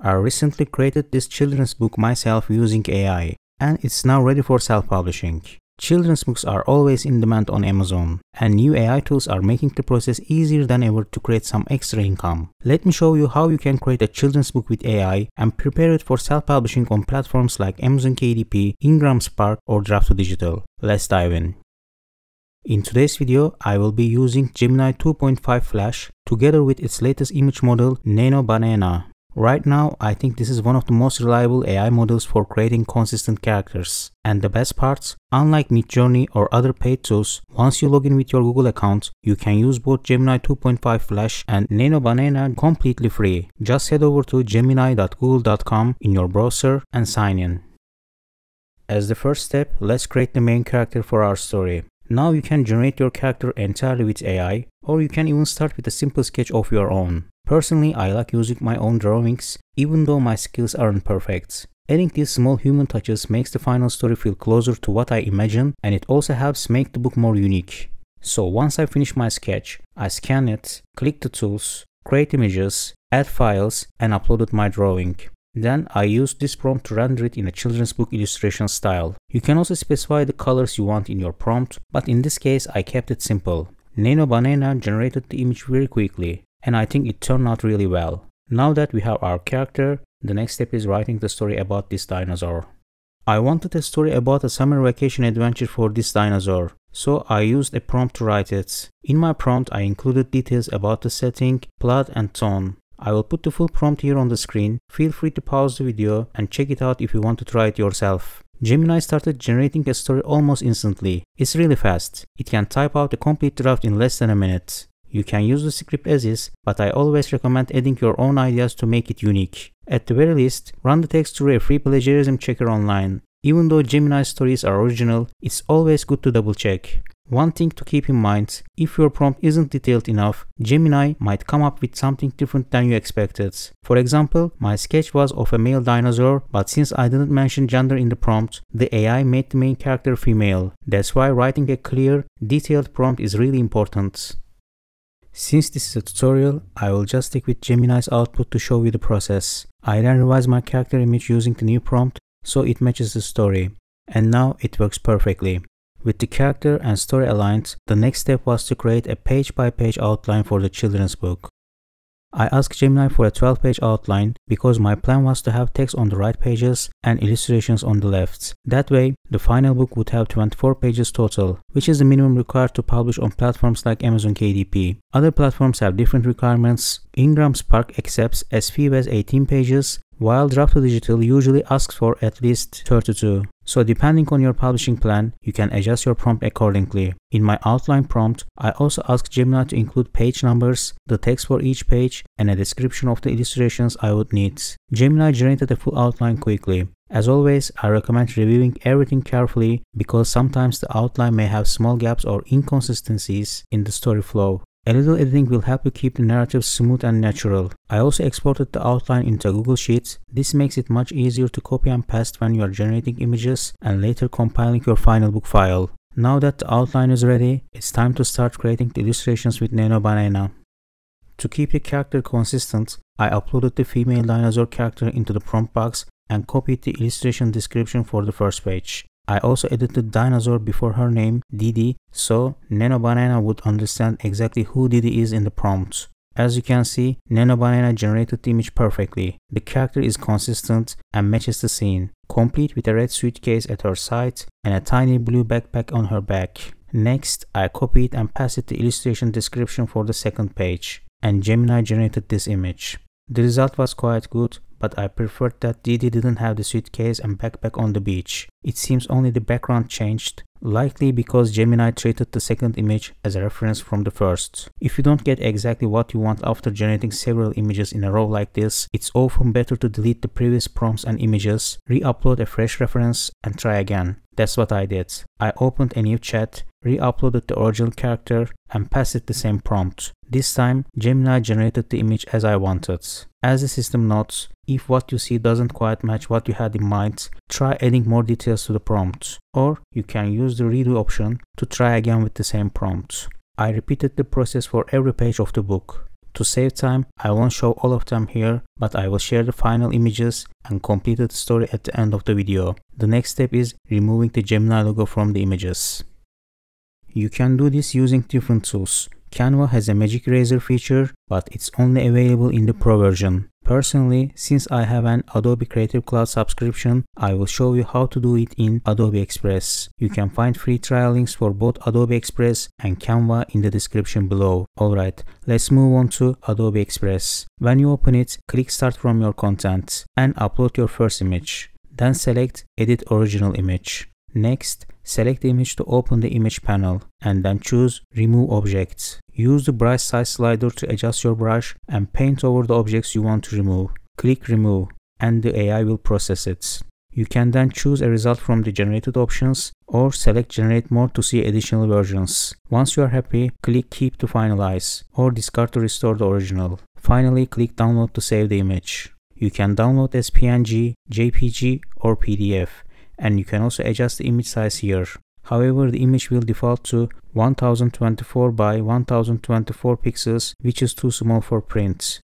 I recently created this children's book myself using AI, and it's now ready for self-publishing. Children's books are always in demand on Amazon, and new AI tools are making the process easier than ever to create some extra income. Let me show you how you can create a children's book with AI and prepare it for self-publishing on platforms like Amazon KDP, IngramSpark or Draft2Digital. Let's dive in. In today's video, I will be using Gemini 2.5 Flash together with its latest image model Nano Banana. Right now, I think this is one of the most reliable AI models for creating consistent characters. And the best part, unlike Midjourney or other paid tools, once you log in with your Google account, you can use both Gemini 2.5 Flash and Nano Banana completely free. Just head over to gemini.google.com in your browser and sign in. As the first step, let's create the main character for our story. Now you can generate your character entirely with AI, or you can even start with a simple sketch of your own. Personally, I like using my own drawings, even though my skills aren't perfect. Adding these small human touches makes the final story feel closer to what I imagine, and it also helps make the book more unique. So once I finish my sketch, I scan it, click the tools, create images, add files, and uploaded my drawing. Then I used this prompt to render it in a children's book illustration style. You can also specify the colors you want in your prompt, but in this case I kept it simple. Nano Banana generated the image very quickly, and I think it turned out really well. Now that we have our character, the next step is writing the story about this dinosaur. I wanted a story about a summer vacation adventure for this dinosaur, so I used a prompt to write it. In my prompt I included details about the setting, plot and tone. I will put the full prompt here on the screen. Feel free to pause the video and check it out if you want to try it yourself. Gemini started generating a story almost instantly. It's really fast. It can type out a complete draft in less than a minute. You can use the script as is, but I always recommend adding your own ideas to make it unique. At the very least, run the text through a free plagiarism checker online. Even though Gemini stories are original, it's always good to double check. One thing to keep in mind, if your prompt isn't detailed enough, Gemini might come up with something different than you expected. For example, my sketch was of a male dinosaur, but since I didn't mention gender in the prompt, the AI made the main character female. That's why writing a clear, detailed prompt is really important. Since this is a tutorial, I will just stick with Gemini's output to show you the process. I then revised my character image using the new prompt, so it matches the story. And now it works perfectly. With the character and story aligned, the next step was to create a page-by-page outline for the children's book. I asked Gemini for a 12-page outline because my plan was to have text on the right pages and illustrations on the left. That way, the final book would have 24 pages total, which is the minimum required to publish on platforms like Amazon KDP. Other platforms have different requirements. IngramSpark accepts as few as 18 pages, while Draft2Digital usually asks for at least 32. So depending on your publishing plan, you can adjust your prompt accordingly. In my outline prompt, I also asked Gemini to include page numbers, the text for each page, and a description of the illustrations I would need. Gemini generated a full outline quickly. As always, I recommend reviewing everything carefully because sometimes the outline may have small gaps or inconsistencies in the story flow. A little editing will help you keep the narrative smooth and natural. I also exported the outline into Google Sheets. This makes it much easier to copy and paste when you are generating images and later compiling your final book file. Now that the outline is ready, it's time to start creating the illustrations with Nano Banana. To keep the character consistent, I uploaded the female dinosaur character into the prompt box and copied the illustration description for the first page. I also edited dinosaur before her name, Didi, so Nano Banana would understand exactly who Didi is in the prompt. As you can see, Nano Banana generated the image perfectly. The character is consistent and matches the scene, complete with a red suitcase at her side and a tiny blue backpack on her back. Next, I copied and pasted the illustration description for the second page, and Gemini generated this image. The result was quite good, but I preferred that Didi didn't have the suitcase and backpack on the beach. It seems only the background changed, likely because Gemini treated the second image as a reference from the first. If you don't get exactly what you want after generating several images in a row like this, it's often better to delete the previous prompts and images, re-upload a fresh reference and try again. That's what I did. I opened a new chat, re-uploaded the original character and pasted the same prompt. This time, Gemini generated the image as I wanted. As the system notes, if what you see doesn't quite match what you had in mind, try adding more details to the prompt. Or you can use the redo option to try again with the same prompt. I repeated the process for every page of the book. To save time, I won't show all of them here, but I will share the final images and completed story at the end of the video. The next step is removing the Gemini logo from the images. You can do this using different tools. Canva has a magic eraser feature, but it's only available in the Pro version. Personally, since I have an Adobe Creative Cloud subscription, I will show you how to do it in Adobe Express. You can find free trial links for both Adobe Express and Canva in the description below. Alright, let's move on to Adobe Express. When you open it, click Start from your content and upload your first image. Then select Edit Original Image. Next, select the image to open the image panel and then choose Remove Object. Use the brush size slider to adjust your brush and paint over the objects you want to remove. Click Remove and the AI will process it. You can then choose a result from the generated options or select Generate More to see additional versions. Once you are happy, click Keep to finalize or discard to restore the original. Finally, click Download to save the image. You can download as PNG, JPG or PDF. And you can also adjust the image size here. However, the image will default to 1024 by 1024 pixels, which is too small for print.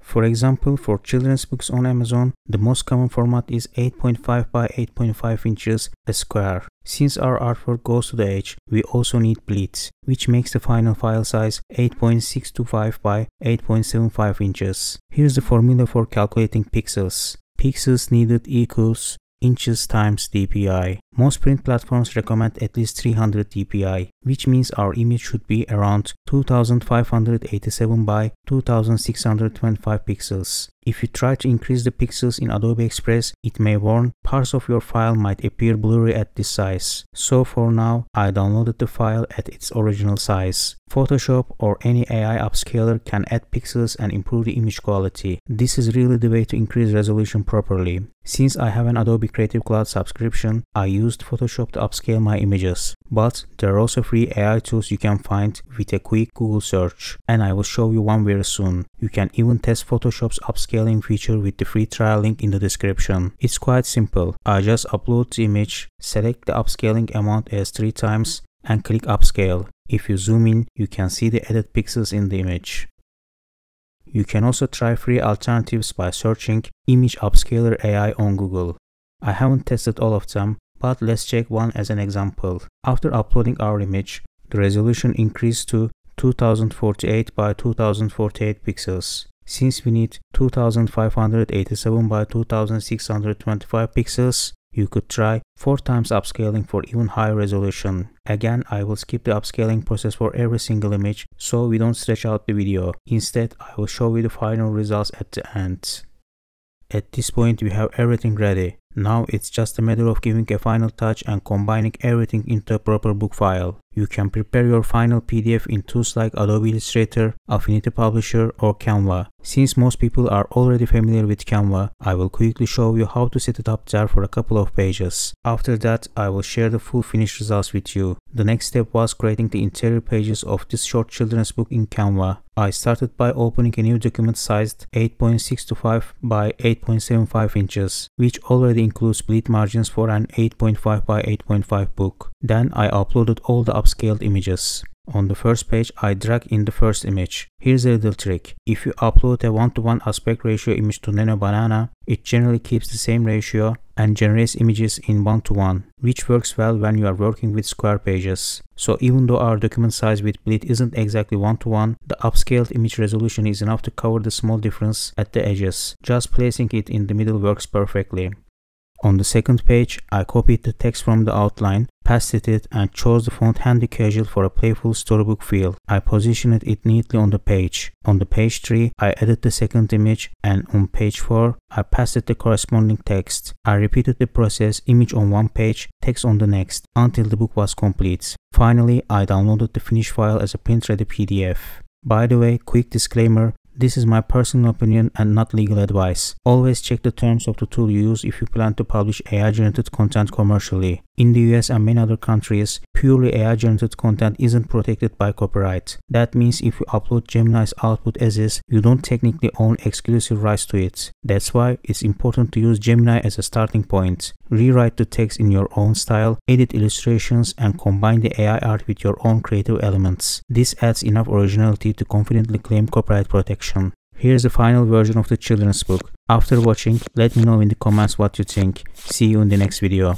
For example, for children's books on Amazon, the most common format is 8.5 by 8.5 inches a square. Since our artwork goes to the edge, we also need bleed, which makes the final file size 8.625 by 8.75 inches. Here's the formula for calculating pixels. Pixels needed equals inches times DPI. Most print platforms recommend at least 300 DPI, which means our image should be around 2587 by 2625 pixels. If you try to increase the pixels in Adobe Express, it may warn parts of your file might appear blurry at this size. So for now, I downloaded the file at its original size. Photoshop or any AI upscaler can add pixels and improve the image quality. This is really the way to increase resolution properly. Since I have an Adobe Creative Cloud subscription, I used Photoshop to upscale my images. But there are also free AI tools you can find with a quick Google search, and I will show you one very soon. You can even test Photoshop's upscaling feature with the free trial link in the description. It's quite simple. I just upload the image, select the upscaling amount as 3 times and click upscale. If you zoom in, you can see the added pixels in the image. You can also try free alternatives by searching Image Upscaler AI on Google. I haven't tested all of them, but let's check one as an example. After uploading our image, the resolution increased to 2048 by 2048 pixels. Since we need 2587 by 2625 pixels, you could try 4 times upscaling for even higher resolution. Again, I will skip the upscaling process for every single image so we don't stretch out the video. Instead, I will show you the final results at the end. At this point, we have everything ready. Now it's just a matter of giving a final touch and combining everything into a proper book file. You can prepare your final PDF in tools like Adobe Illustrator, Affinity Publisher or Canva. Since most people are already familiar with Canva, I will quickly show you how to set it up there for a couple of pages. After that, I will share the full finished results with you. The next step was creating the interior pages of this short children's book in Canva. I started by opening a new document sized 8.625 by 8.75 inches, which already includes bleed margins for an 8.5 by 8.5 book. Then I uploaded all the upscaled images. On the first page, I drag in the first image. Here's a little trick. If you upload a 1:1 aspect ratio image to Nano Banana, it generally keeps the same ratio and generates images in 1:1, which works well when you are working with square pages. So even though our document size with bleed isn't exactly 1:1, the upscaled image resolution is enough to cover the small difference at the edges. Just placing it in the middle works perfectly. On the second page, I copied the text from the outline, pasted it and chose the font Handy Casual for a playful storybook feel. I positioned it neatly on the page. On the page 3, I added the second image and on page 4, I pasted the corresponding text. I repeated the process, image on one page, text on the next, until the book was complete. Finally, I downloaded the finished file as a print-ready PDF. By the way, quick disclaimer. This is my personal opinion and not legal advice. Always check the terms of the tool you use if you plan to publish AI-generated content commercially. In the US and many other countries, purely AI-generated content isn't protected by copyright. That means if you upload Gemini's output as is, you don't technically own exclusive rights to it. That's why it's important to use Gemini as a starting point. Rewrite the text in your own style, edit illustrations, and combine the AI art with your own creative elements. This adds enough originality to confidently claim copyright protection. Here's the final version of the children's book. After watching, let me know in the comments what you think. See you in the next video.